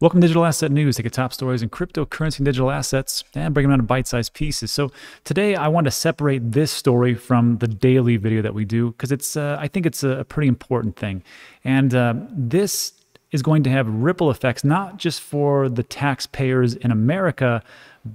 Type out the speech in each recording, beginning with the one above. Welcome to Digital Asset News. Take the top stories in cryptocurrency and digital assets and break them down to bite-sized pieces. So today I want to separate this story from the daily video that we do because it's I think it's a pretty important thing. And this is going to have ripple effects, not just for the taxpayers in America,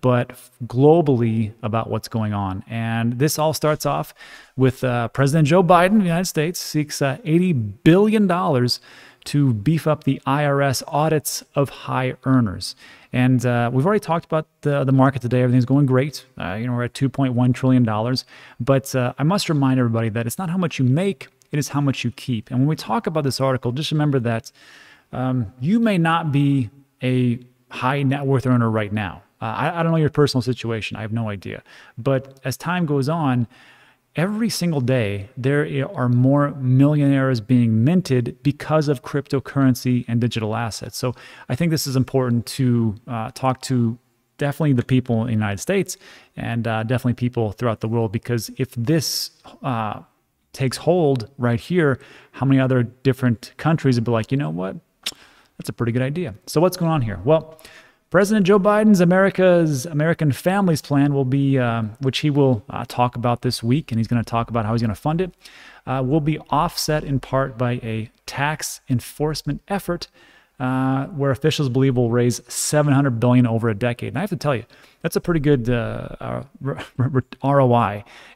but globally about what's going on. And this all starts off with President Joe Biden of the United States seeks $80 billion to beef up the IRS audits of high earners. And we've already talked about the market today. Everything's going great. You know, we're at $2.1 trillion. But I must remind everybody that it's not how much you make, it is how much you keep. And when we talk about this article, just remember that you may not be a high net worth earner right now. I don't know your personal situation. I have no idea. But as time goes on, every single day, there are more millionaires being minted because of cryptocurrency and digital assets. So I think this is important to talk to definitely the people in the United States and definitely people throughout the world, because if this takes hold right here, how many other different countries would be like, you know what, that's a pretty good idea. So what's going on here? Well, President Joe Biden's American Families Plan will be, which he will talk about this week, and he's going to talk about how he's going to fund it, will be offset in part by a tax enforcement effort where officials believe will raise $700 billion over a decade. And I have to tell you, that's a pretty good ROI.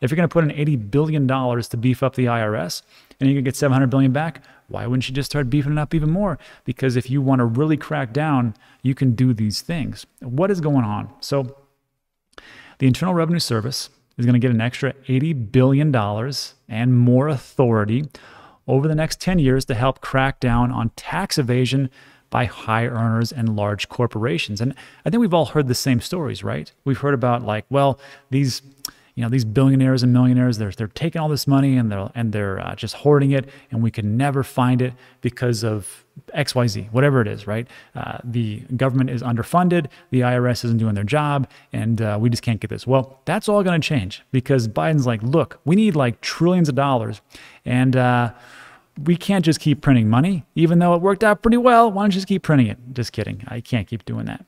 If you're going to put in $80 billion to beef up the IRS and you're going to get $700 billion back, why wouldn't you just start beefing it up even more? Because if you want to really crack down, you can do these things. What is going on? So the Internal Revenue Service is going to get an extra $80 billion and more authority over the next 10 years to help crack down on tax evasion by high earners and large corporations. And I think we've all heard the same stories, right? We've heard about, like, well, these, you know, these billionaires and millionaires, they're taking all this money and they're just hoarding it, and we can never find it because of XYZ, whatever it is, right? The government is underfunded, the IRS isn't doing their job, and we just can't get this. Well, that's all going to change because Biden's like, look, we need like trillions of dollars, and we can't just keep printing money, even though it worked out pretty well. Why don't you just keep printing it? Just kidding. I can't keep doing that.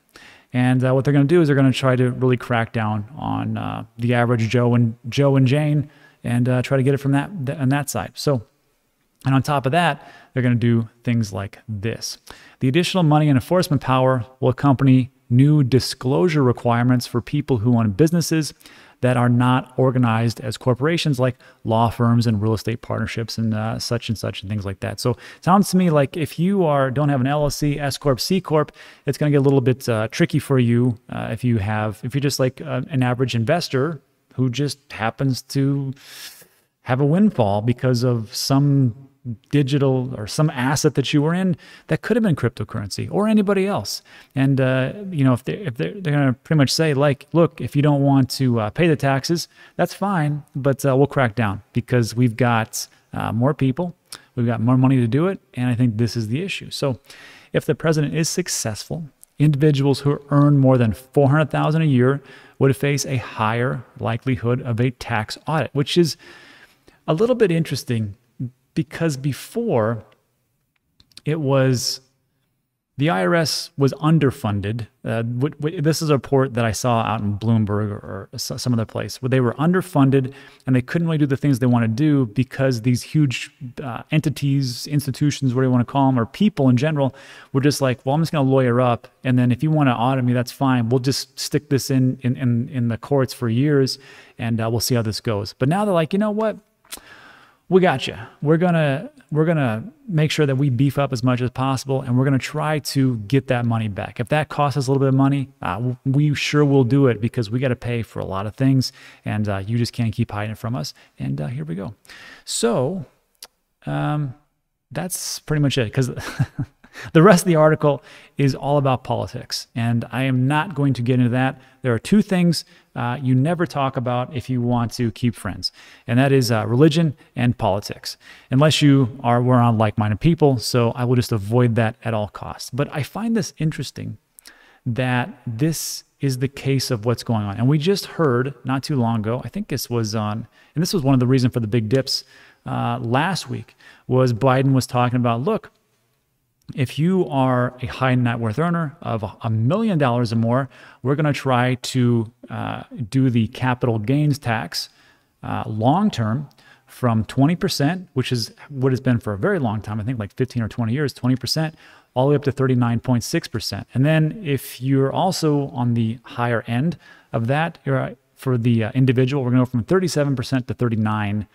And what they're going to do is they're going to try to really crack down on the average Joe and Jane and try to get it from that side. So, and on top of that, they're going to do things like this. The additional money and enforcement power will accompany new disclosure requirements for people who own businesses that are not organized as corporations, like law firms and real estate partnerships and such and things like that. So it sounds to me like if you don't have an LLC, S Corp, C Corp, it's going to get a little bit tricky for you if you're just like an average investor who just happens to have a windfall because of some digital or some asset that you were in that could have been cryptocurrency or anybody else. And you know, if they're going to pretty much say, like, look, if you don't want to pay the taxes, that's fine, but we'll crack down because we've got more people, we've got more money to do it, and I think this is the issue. So if the president is successful, individuals who earn more than $400,000 a year would face a higher likelihood of a tax audit, which is a little bit interesting. Because before, it was, the IRS was underfunded. This is a report that I saw out in Bloomberg or some other place, where they were underfunded and they couldn't really do the things they want to do because these huge entities, institutions, whatever you want to call them, or people in general, were just like, well, I'm just going to lawyer up, and then if you want to audit me, that's fine. We'll just stick this in the courts for years, and we'll see how this goes. But now they're like, you know what? We got you. We're gonna make sure that we beef up as much as possible, and we're gonna try to get that money back. If that costs us a little bit of money, we sure will do it because we got to pay for a lot of things, and you just can't keep hiding it from us. And here we go. So that's pretty much it, because the rest of the article is all about politics, and I am not going to get into that. There are two things you never talk about if you want to keep friends, and that is religion and politics, unless you are around like-minded people, so I will just avoid that at all costs. But I find this interesting that this is the case of what's going on, and we just heard not too long ago, I think this was on, and this was one of the reasons for the big dips last week, was Biden was talking about, look, If you are a high net worth earner of $1 million or more, we're going to try to do the capital gains tax long term from 20%, which is what it's been for a very long time, I think like 15 or 20 years, 20%, all the way up to 39.6%. And then if you're also on the higher end of that, for the individual, we're going to go from 37% to 39%.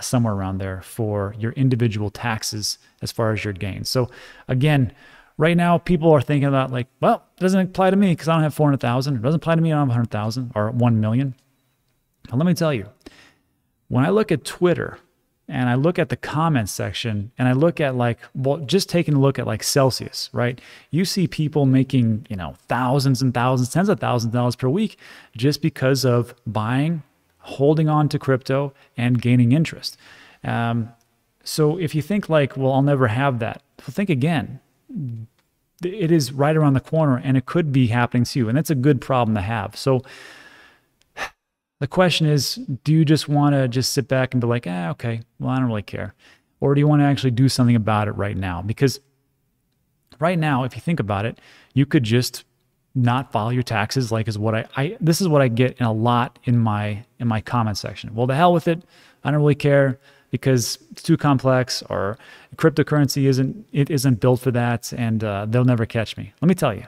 Somewhere around there for your individual taxes as far as your gains. So again, right now people are thinking about like, well, it doesn't apply to me because I don't have 400,000. It doesn't apply to me. I don't have 100,000 or 1 million. Now, let me tell you, when I look at Twitter and I look at the comment section and I look at like, well, just taking a look at like Celsius, right? You see people making, you know, thousands and thousands, tens of thousands of dollars per week just because of buying, holding on to crypto and gaining interest. So if you think like, well, I'll never have that. Well, think again, it is right around the corner and it could be happening to you. And that's a good problem to have. So the question is, do you just want to just sit back and be like, ah, okay, well, I don't really care. Or do you want to actually do something about it right now? Because right now, if you think about it, you could just not file your taxes, like is what I this is what I get in a lot in my comment section. Well, the hell with it. I don't really care because it's too complex or cryptocurrency isn't built for that and they'll never catch me. Let me tell you.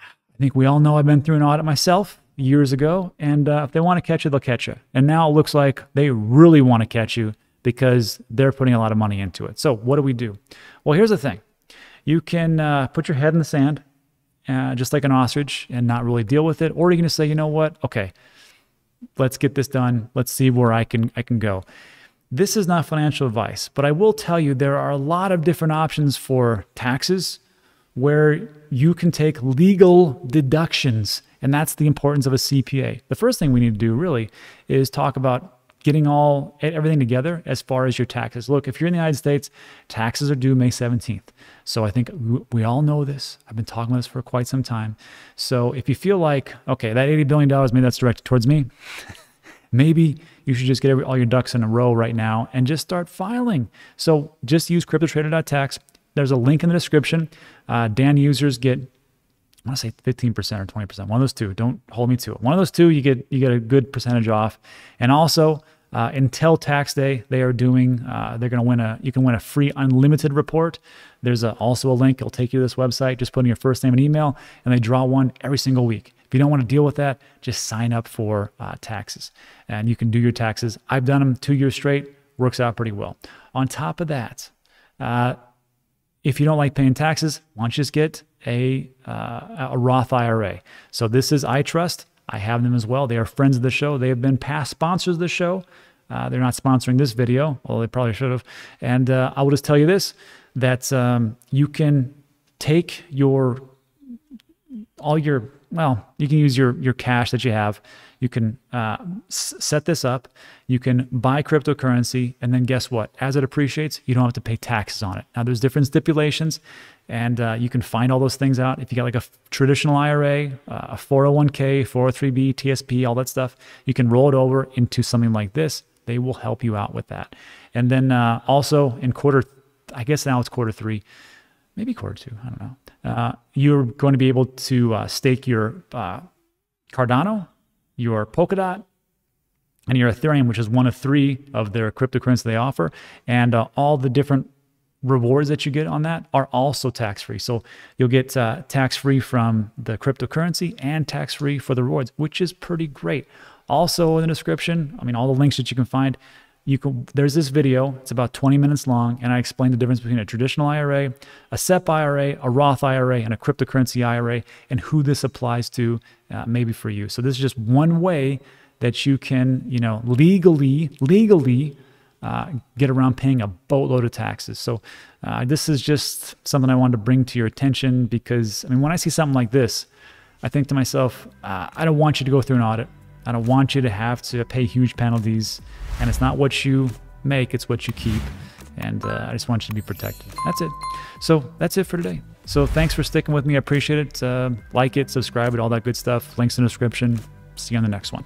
I think we all know I've been through an audit myself years ago, and if they want to catch you, they'll catch you. And now it looks like they really want to catch you because they're putting a lot of money into it. So what do we do? Well, here's the thing. You can put your head in the sand just like an ostrich and not really deal with it. Or you're going to say, you know what? Okay, let's get this done. Let's see where I can go. This is not financial advice, but I will tell you there are a lot of different options for taxes where you can take legal deductions. And that's the importance of a CPA. The first thing we need to do really is talk about getting everything together as far as your taxes. Look, if you're in the United States, taxes are due May 17th. So I think we all know this. I've been talking about this for quite some time. So if you feel like, okay, that $80 billion, maybe that's directed towards me. Maybe you should just get all your ducks in a row right now and just start filing. So just use cryptotrader.tax. There's a link in the description. Dan users get, I want to say 15% or 20%, one of those two. Don't hold me to it. One of those two, you get a good percentage off. And also until tax day, they are doing, you can win a free unlimited report. There's also a link. It'll take you to this website. Just put in your first name and email, and they draw one every single week. If you don't want to deal with that, just sign up for taxes, and you can do your taxes. I've done them 2 years straight. Works out pretty well. On top of that, if you don't like paying taxes, why don't you just get a Roth IRA. So this is iTrust. I have them as well. They are friends of the show. They have been past sponsors of the show. They're not sponsoring this video, although they probably should have. And I will just tell you this, that you can take you can use your cash that you have. You can set this up. You can buy cryptocurrency. And then guess what? As it appreciates, you don't have to pay taxes on it. Now, there's different stipulations. And you can find all those things out. If you got like a traditional IRA, a 401k, 403b, TSP, all that stuff, you can roll it over into something like this. They will help you out with that. And then also in I guess now it's quarter three, maybe quarter two, I don't know. You're going to be able to stake your Cardano, your Polkadot, and your Ethereum, which is one of three of their cryptocurrencies they offer. And all the different rewards that you get on that are also tax-free. So you'll get tax-free from the cryptocurrency and tax-free for the rewards, which is pretty great. Also in the description, I mean, all the links that you can find, there's this video, it's about 20 minutes long, and I explained the difference between a traditional IRA, a SEP IRA, a Roth IRA, and a cryptocurrency IRA, and who this applies to maybe for you. So this is just one way that you can, you know, legally get around paying a boatload of taxes. So this is just something I wanted to bring to your attention because, I mean, when I see something like this, I think to myself, I don't want you to go through an audit. I don't want you to have to pay huge penalties, and it's not what you make, it's what you keep. And I just want you to be protected. That's it. So that's it for today. So thanks for sticking with me. I appreciate it. Like it, subscribe it, all that good stuff. Links in the description. See you on the next one.